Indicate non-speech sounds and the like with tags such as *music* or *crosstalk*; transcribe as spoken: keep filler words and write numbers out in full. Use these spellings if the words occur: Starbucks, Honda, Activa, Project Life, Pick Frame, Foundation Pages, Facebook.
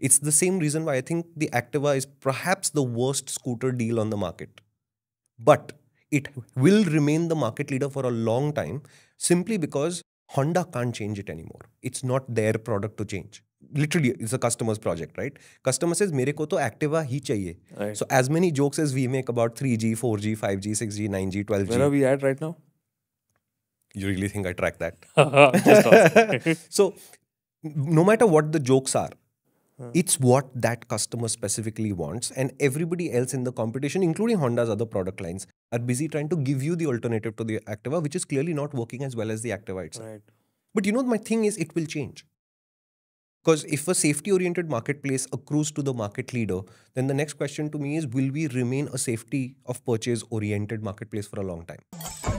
It's the same reason why I think the Activa is perhaps the worst scooter deal on the market. But it will remain the market leader for a long time simply because Honda can't change it anymore. It's not their product to change. Literally, it's a customer's project, right? Customer says, mere ko to Activa hi chahiye. Right. So as many jokes as we make about three G, four G, five G, six G, nine G, twelve G. Where are we at right now? You really think I track that? Just ask. *laughs* So no matter what the jokes are, huh. It's what that customer specifically wants, and everybody else in the competition, including Honda's other product lines, are busy trying to give you the alternative to the Activa, which is clearly not working as well as the Activa itself. Right. But you know, my thing is, it will change. Because if a safety-oriented marketplace accrues to the market leader, then the next question to me is, will we remain a safety of purchase-oriented marketplace for a long time?